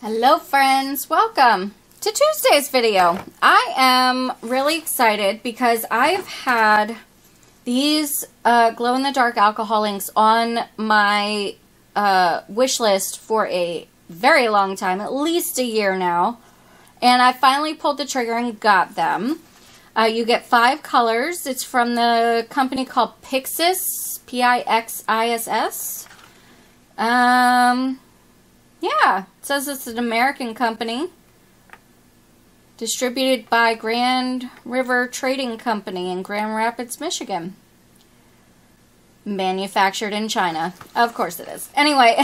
Hello friends, welcome to Tuesday's video. I am really excited because I've had these glow-in-the-dark alcohol inks on my wish list for a very long time, at least a year now, and I finally pulled the trigger and got them. You get 5 colors. It's from the company called Pixis, P-I-X-I-S-S. Yeah, it says it's an American company distributed by Grand River Trading Company in Grand Rapids, Michigan. Manufactured in China. Of course it is. Anyway,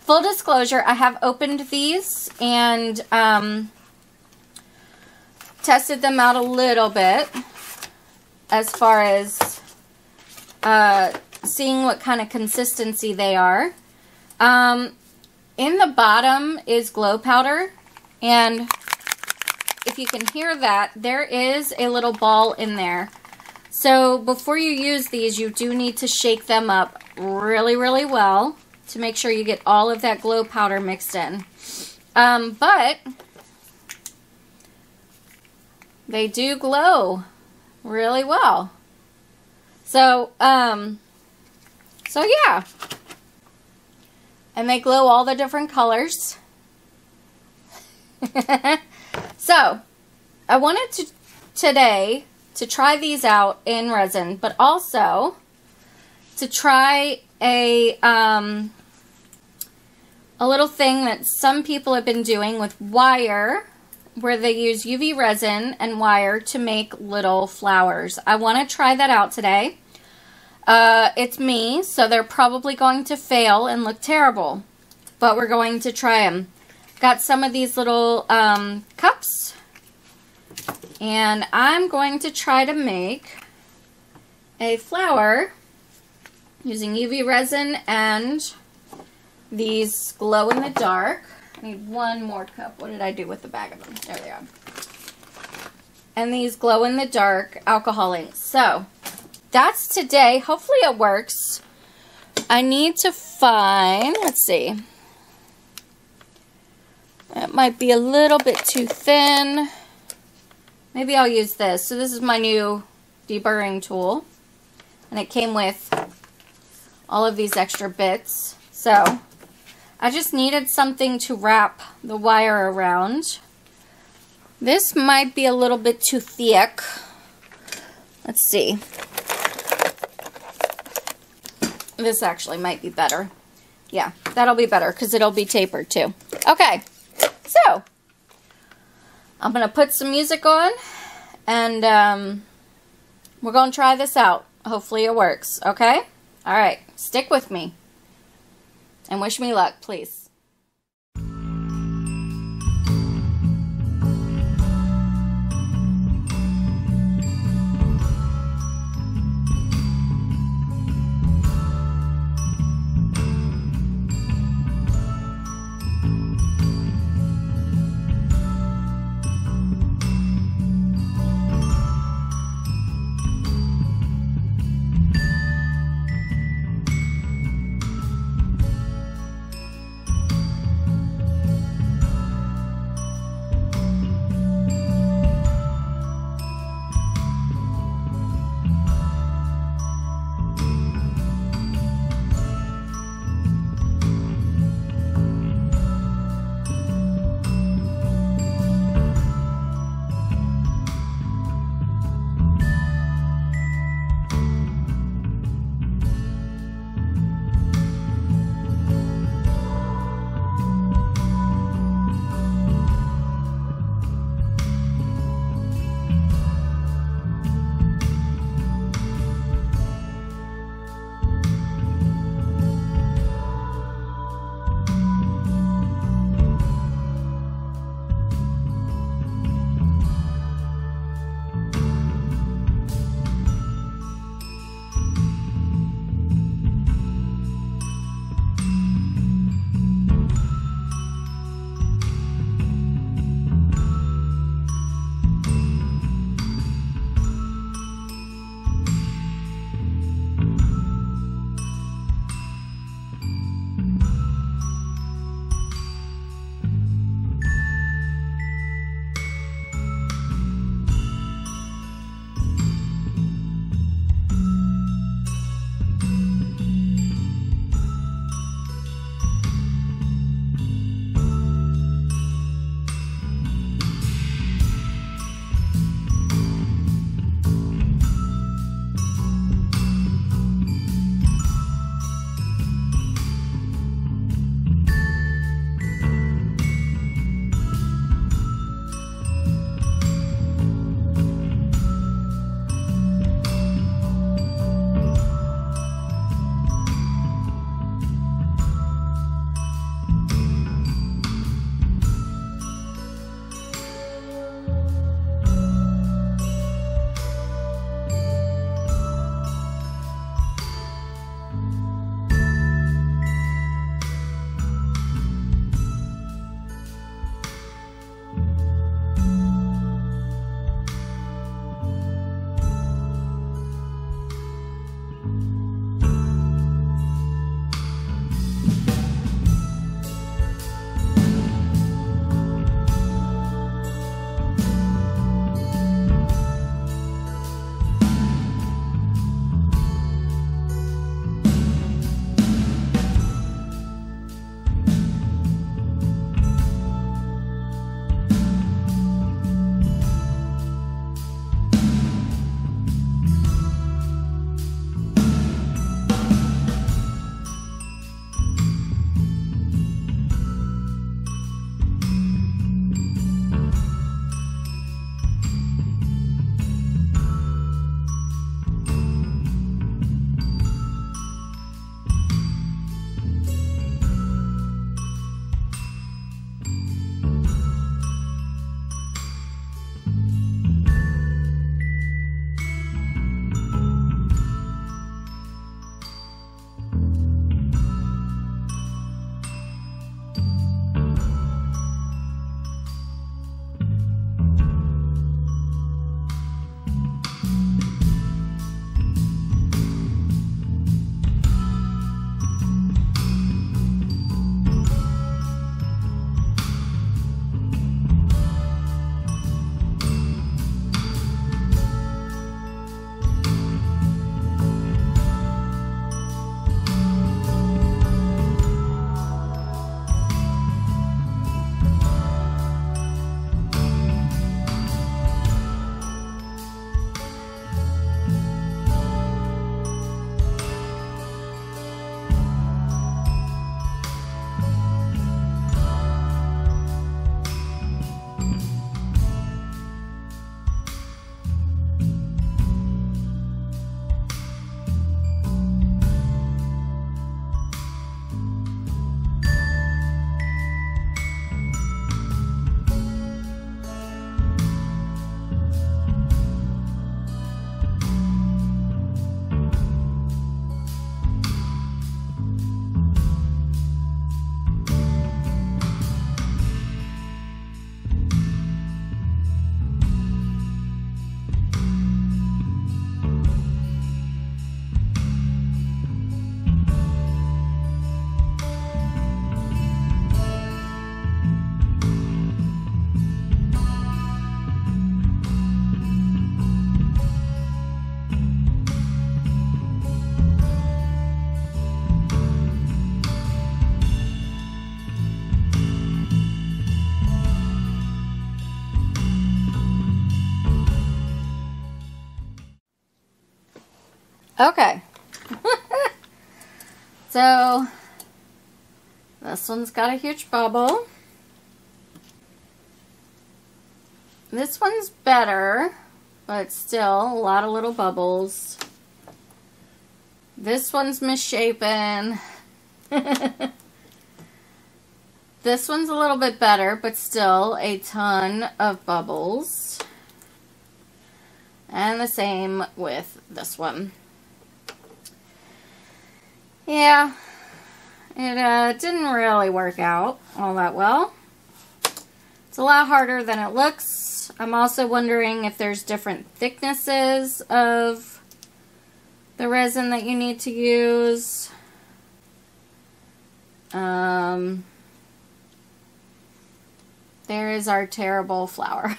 full disclosure, I have opened these and tested them out a little bit as far as seeing what kind of consistency they are. In the bottom is glow powder, and if you can hear that, there is a little ball in there. So before you use these, you do need to shake them up really, really well to make sure you get all of that glow powder mixed in. But they do glow really well. So, yeah. And they glow all the different colors. So, I wanted today to try these out in resin, but also to try a little thing that some people have been doing with wire, where they use UV resin and wire to make little flowers. I want to try that out today. It's me, so they're probably going to fail and look terrible, but we're going to try them. Got some of these little cups, and I'm going to try to make a flower using UV resin and these glow in the dark. I need one more cup. What did I do with the bag of them? There they are. And these glow in the dark alcohol inks. So that's today. Hopefully it works. I need to find, let's see. It might be a little bit too thin. Maybe I'll use this. So this is my new deburring tool. And it came with all of these extra bits. So I just needed something to wrap the wire around. This might be a little bit too thick. Let's see. This actually might be better. Yeah, that'll be better because it'll be tapered too. Okay, so I'm going to put some music on and we're going to try this out. Hopefully it works, okay? All right, stick with me and wish me luck, please. Okay. So this one's got a huge bubble. This one's better, but still a lot of little bubbles. This one's misshapen. This one's a little bit better, but still a ton of bubbles. And the same with this one. Yeah, it didn't really work out all that well. It's a lot harder than it looks. I'm also wondering if there's different thicknesses of the resin that you need to use. There is our terrible flower.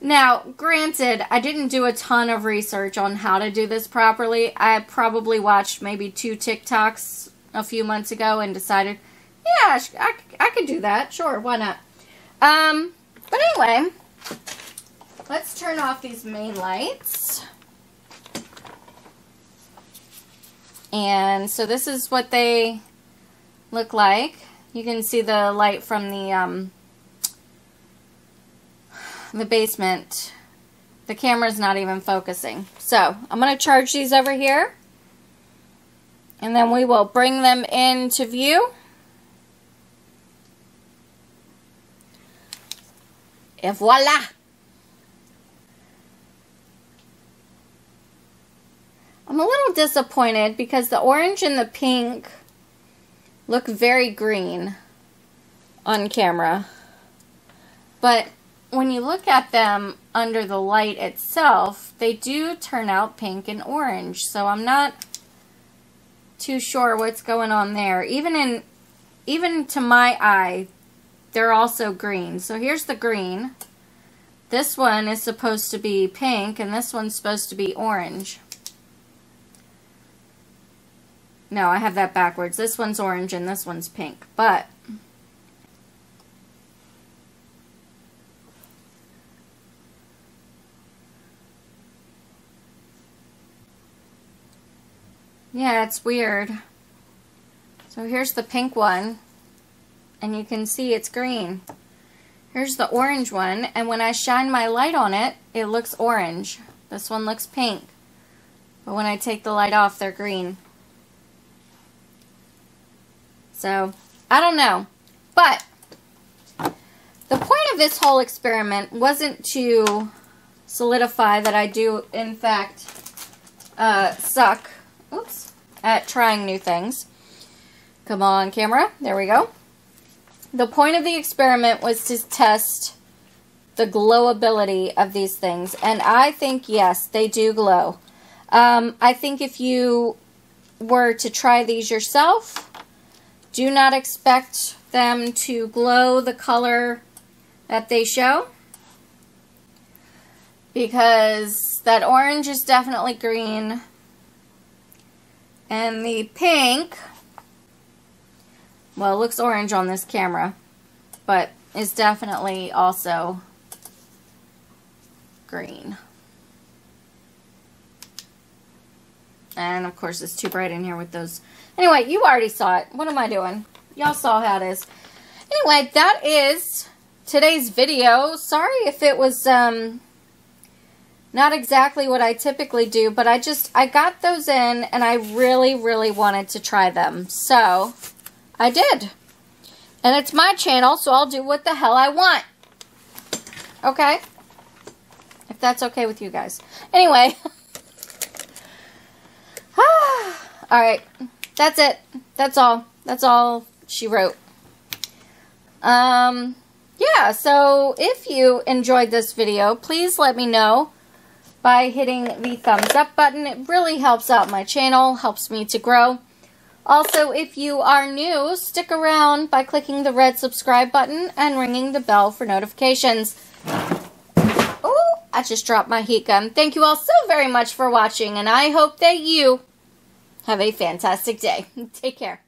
Now, granted, I didn't do a ton of research on how to do this properly. I probably watched maybe 2 TikToks a few months ago and decided, yeah, I could do that. Sure, why not? But anyway, let's turn off these main lights. And so this is what they look like. You can see the light from the basement. The camera's not even focusing. So I'm going to charge these over here, and then we will bring them into view. Et voila! I'm a little disappointed because the orange and the pink look very green on camera. But when you look at them under the light itself, they do turn out pink and orange. So I'm not too sure what's going on there. Even to my eye, they're also green. So here's the green. This one is supposed to be pink, and this one's supposed to be orange. No, I have that backwards. This one's orange and this one's pink. But yeah, it's weird. So here's the pink one, and you can see it's green. Here's the orange one, and when I shine my light on it, it looks orange. This one looks pink. But when I take the light off, they're green. So, I don't know. But the point of this whole experiment wasn't to solidify that I do, in fact, suck. Oops. At trying new things. Come on, camera. There we go. The point of the experiment was to test the glowability of these things. And I think, yes, they do glow. I think if you were to try these yourself, do not expect them to glow the color that they show, because that orange is definitely green. And the pink, well, it looks orange on this camera, but it's definitely also green. And, of course, it's too bright in here with those. Anyway, you already saw it. What am I doing? Y'all saw how it is. Anyway, that is today's video. Sorry if it was not exactly what I typically do, but I got those in, and I really, really wanted to try them. So I did. And it's my channel, so I'll do what the hell I want. Okay? If that's okay with you guys. Anyway. Alright. That's it. That's all. That's all she wrote. Yeah, so if you enjoyed this video, please let me know by hitting the thumbs up button. It really helps out my channel, helps me to grow. Also, if you are new, stick around by clicking the red subscribe button and ringing the bell for notifications. Oh, I just dropped my heat gun. Thank you all so very much for watching, and I hope that you have a fantastic day. Take care.